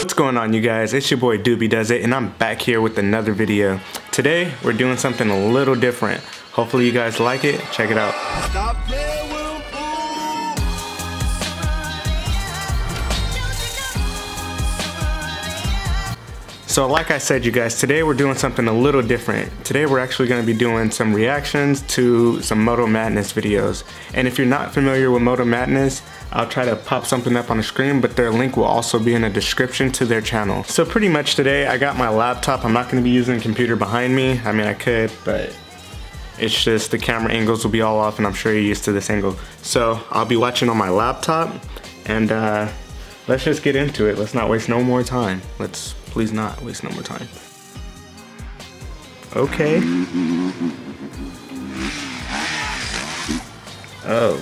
What's going on, you guys? It's your boy Doobie Does It, and I'm back here with another video. Today we're doing something a little different. Hopefully you guys like it. Check it out. Stop there, so like I said, you guys, today we're doing something a little different. Today we're actually going to be doing some reactions to some Moto Madness videos. And if you're not familiar with Moto Madness, I'll try to pop something up on the screen, but their link will also be in the description to their channel. So pretty much today I got my laptop. I'm not going to be using a computer behind me. I mean, I could, but it's just the camera angles will be all off, and I'm sure you're used to this angle. So I'll be watching on my laptop, and let's just get into it. Let's not waste no more time. Let's please not waste no more time. Okay. Oh.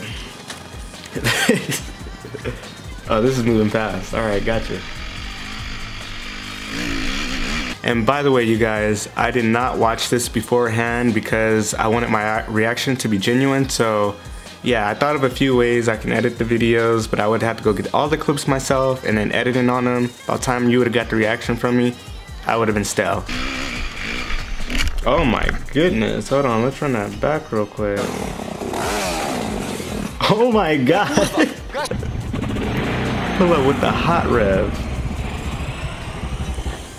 Oh, this is moving fast. All right, gotcha. And by the way, you guys, I did not watch this beforehand because I wanted my reaction to be genuine. So yeah, I thought of a few ways I can edit the videos, but I would have to go get all the clips myself and then editing on them. By the time you would have got the reaction from me, I would have been stale. Oh my goodness, hold on, let's run that back real quick. Oh my god! Pull up with the hot rev.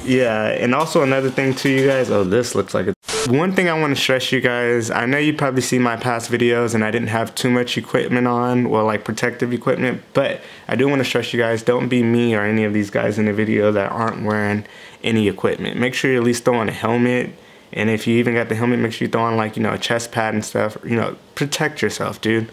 Yeah, and also another thing too, you guys, oh, this looks like a... One thing I want to stress, you guys, I know you probably see my past videos and I didn't have too much equipment on, well, like protective equipment, but I do want to stress, you guys, don't be me or any of these guys in the video that aren't wearing any equipment. Make sure you at least throw on a helmet, and if you even got the helmet, make sure you throw on, like, you know, a chest pad and stuff. You know, protect yourself, dude.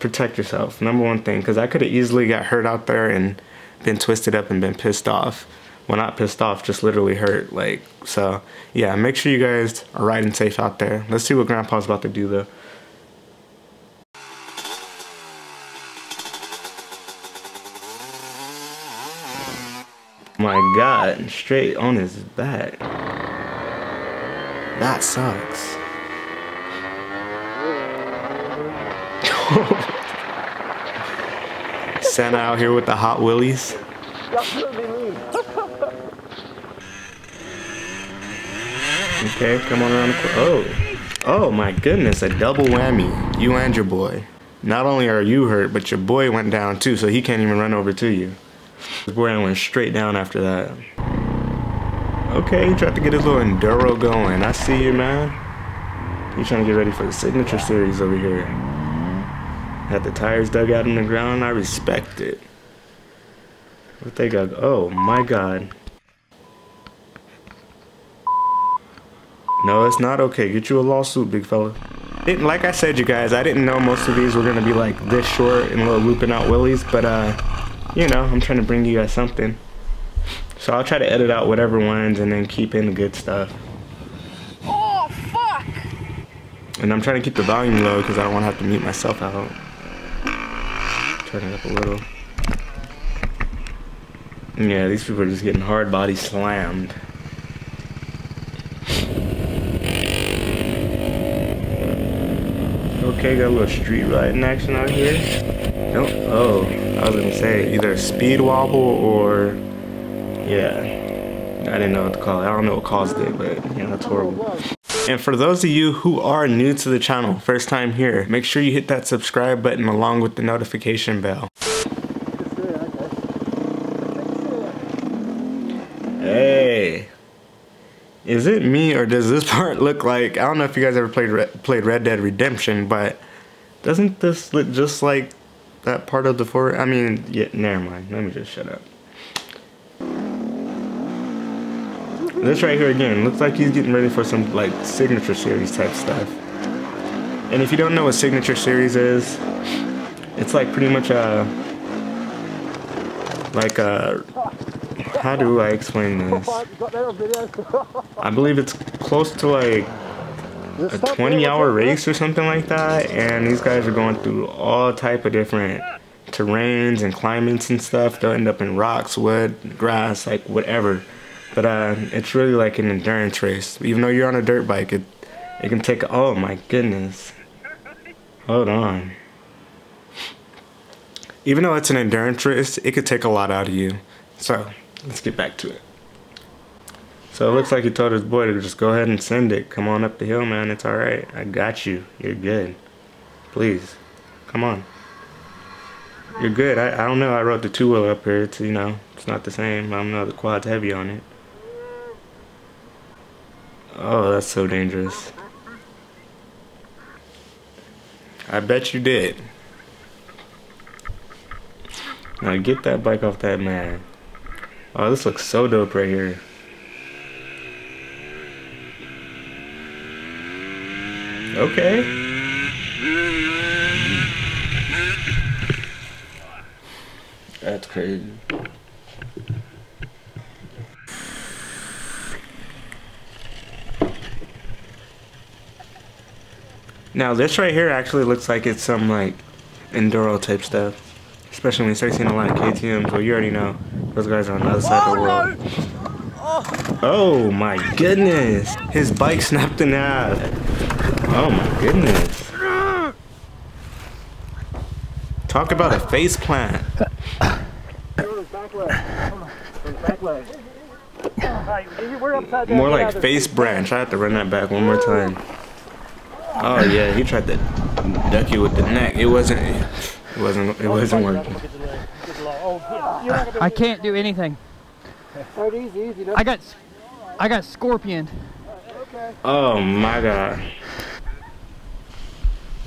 Protect yourself, number one thing, because I could have easily got hurt out there and been twisted up and been pissed off. Well, not pissed off, just literally hurt, like, so, yeah, make sure you guys are riding safe out there. Let's see what Grandpa's about to do, though. My God, straight on his back. That sucks. Santa out here with the Hot Wheelies. Okay, come on around the corner. Oh, oh my goodness, a double whammy. You and your boy. Not only are you hurt, but your boy went down too, so he can't even run over to you. His boy went straight down after that. Okay, he tried to get his little enduro going. I see you, man. He's trying to get ready for the Signature Series over here. Had the tires dug out in the ground. I respect it. What they got? Oh my God. No, it's not okay. Get you a lawsuit, big fella. Like I said, you guys, I didn't know most of these were going to be like this short and little looping out willies, but you know, I'm trying to bring you guys something. So I'll try to edit out whatever ones and then keep in the good stuff. Oh, fuck! And I'm trying to keep the volume low because I don't want to have to mute myself out. Turn it up a little. Yeah, these people are just getting hard body slammed. Okay, got a little street riding action out here. Nope. Oh, I was gonna say either a speed wobble or, yeah, I didn't know what to call it. I don't know what caused it, but yeah, that's horrible. And for those of you who are new to the channel, first time here, make sure you hit that subscribe button along with the notification bell. Hey. Is it me, or does this part look like, I don't know if you guys ever played Red Dead Redemption, but doesn't this look just like that part of the fort? I mean, yeah, never mind. Let me just shut up. This right here again looks like he's getting ready for some like Signature Series type stuff. And if you don't know what Signature Series is, it's like pretty much a how do I explain this? I believe it's close to like a 20-hour race or something like that, and these guys are going through all type of different terrains and climates and stuff. They'll end up in rocks, wood, grass, like whatever. But it's really like an endurance race. Even though you're on a dirt bike, it can take, oh my goodness. Hold on. Even though it's an endurance race, it could take a lot out of you. So Let's get back to it. So it looks like he told his boy to just go ahead and send it. Come on up the hill, man. It's alright. I got you. You're good. Please. Come on. You're good. I don't know. I rode the two-wheeler up here. It's, you know, it's not the same. I don't know. The quad's heavy on it. Oh, that's so dangerous. I bet you did. Now get that bike off that man. Oh, this looks so dope right here. Okay. That's crazy. Now this right here actually looks like it's some like enduro type stuff. Especially when you start seeing a lot of KTMs. Well, you already know those guys are on the other side of the world. No. Oh my goodness! His bike snapped in half. Oh my goodness! Talk about a face plant. More like face branch. I have to run that back one more time. Oh yeah, he tried to duck you with the neck. It wasn't working. I can't do anything. I got scorpioned. Oh my god.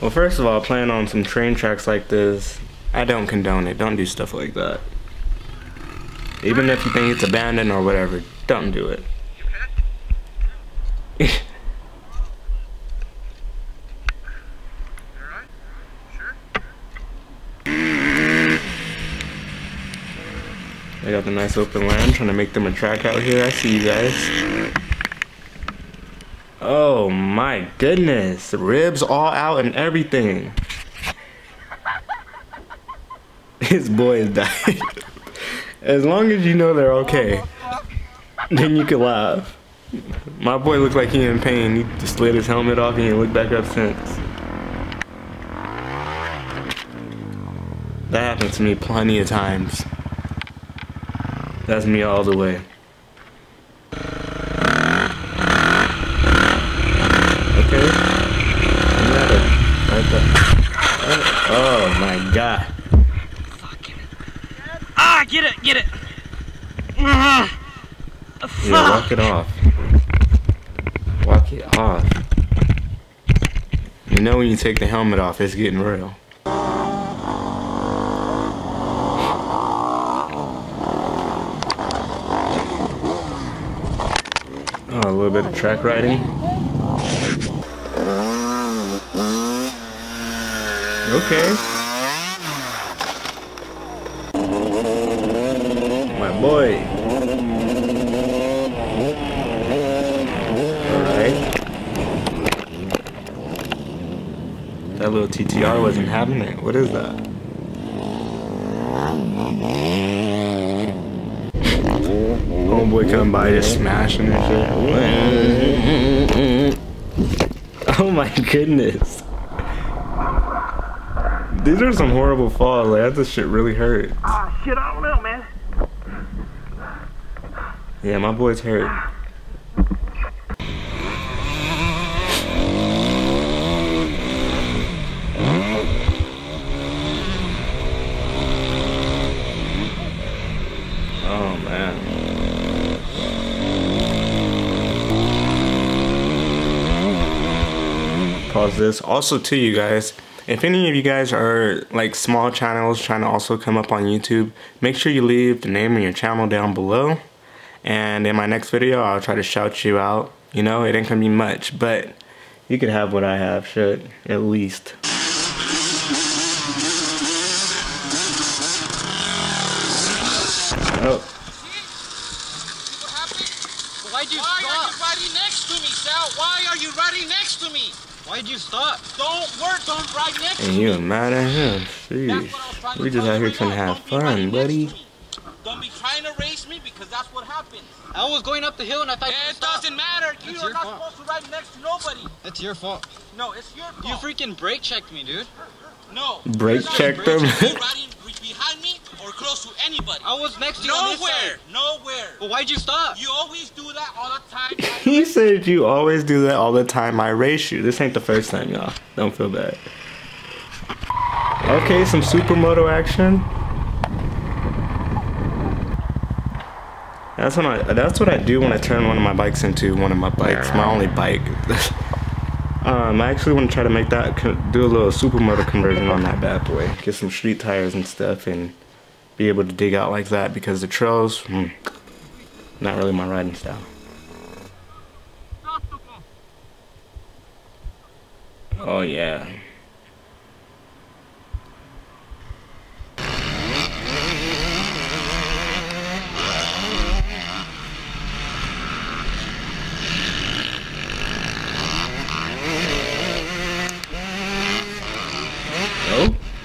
Well, first of all, playing on some train tracks like this, I don't condone it. Don't do stuff like that. Even if you think it's abandoned or whatever, don't do it. I got the nice open land, trying to make them a track out here. I see you guys. Oh my goodness, the ribs all out and everything. His boy is dying. As long as you know they're okay, then you can laugh. My boy looked like he in pain. He just slid his helmet off and he looked back up since. That happened to me plenty of times. That's me all the way. Okay. Oh my god. Ah, get it, get it. Yeah, walk it off. Walk it off. You know when you take the helmet off, it's getting real. Oh, a little bit of track riding. Okay. My boy. Alright. That little TTR wasn't having it. What is that? Homeboy come by just smashing and shit. Oh my goodness. These are some horrible falls. Like, that shit really hurts. Ah, shit, I don't know, man. Yeah, my boy's hurt. Pause this. Also too, you guys, if any of you guys are like small channels trying to also come up on YouTube, make sure you leave the name of your channel down below, and in my next video I'll try to shout you out. You know, it ain't gonna be much, but you could have what I have, shit, at least. Oh. Why'd you stop? Don't work on right next to me. And you're mad at him. Jeez. We just out here trying to have fun, buddy. Don't be trying to race me because that's what happens. I was going up the hill and I thought you stopped. It doesn't matter. You are not supposed to ride next to nobody. That's your fault. No, it's your fault. You freaking brake checked me, dude. No. Brake checked him? You riding behind me or close to anybody. I was next to you. Nowhere. Nowhere. Well, why'd you stop? You always do that all the time. He said you always do that all the time. I race you. This ain't the first time, y'all. Don't feel bad. Okay, some supermoto action. That's when that's what I do when I turn one of my bikes into one of my bikes. My only bike. I actually want to try to make that, do a little supermoto conversion on that bad boy. Get some street tires and stuff and be able to dig out like that, because the trails, not really my riding style. Oh yeah.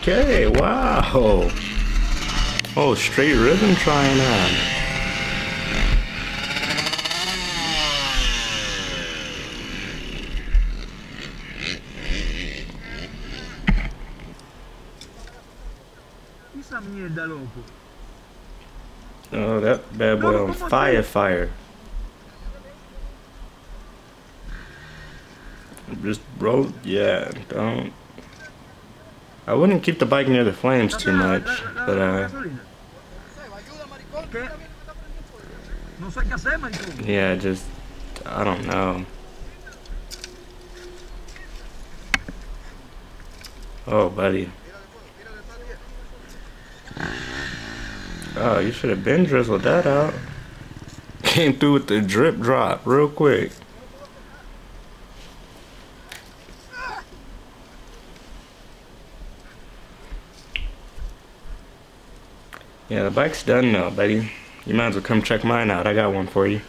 Okay, wow. Oh, straight rhythm trying on. Oh, that bad boy on fire. Just roll, yeah, don't. I wouldn't keep the bike near the flames too much, but yeah, just, I don't know. Oh, buddy. Oh, you should have been drizzled that out. Came through with the drip drop real quick. Yeah, the bike's done now, buddy. You might as well come check mine out. I got one for you.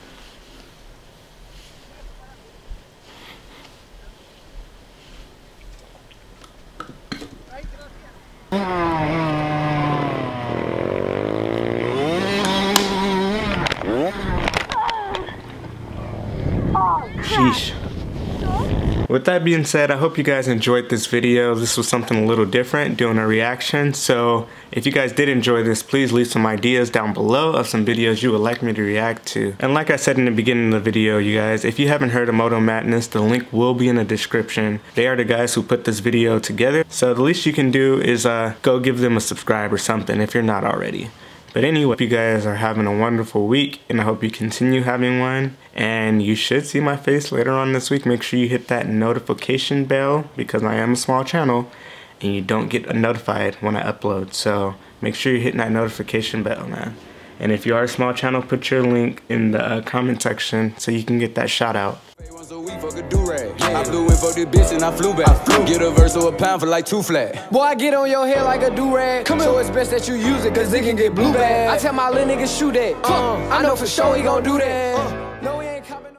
Sheesh. With that being said, I hope you guys enjoyed this video. This was something a little different, doing a reaction. So if you guys did enjoy this, please leave some ideas down below of some videos you would like me to react to. And like I said in the beginning of the video, you guys, if you haven't heard of Moto Madness, the link will be in the description. They are the guys who put this video together. So the least you can do is go give them a subscribe or something if you're not already. But anyway, if you guys are having a wonderful week, and I hope you continue having one, and you should see my face later on this week. Make sure you hit that notification bell, because I am a small channel and you don't get notified when I upload. So make sure you're hitting that notification bell, man. And if you are a small channel, put your link in the comment section so you can get that shout out. I flew in for the bitch and I flew back. Get a verse or a pound for like 2 flat. Boy, I get on your head like a do-rag. So it's best that you use it, cause it can get blue bad. I tell my little nigga shoot that. I know for sure he gon' do that. No, he ain't coming.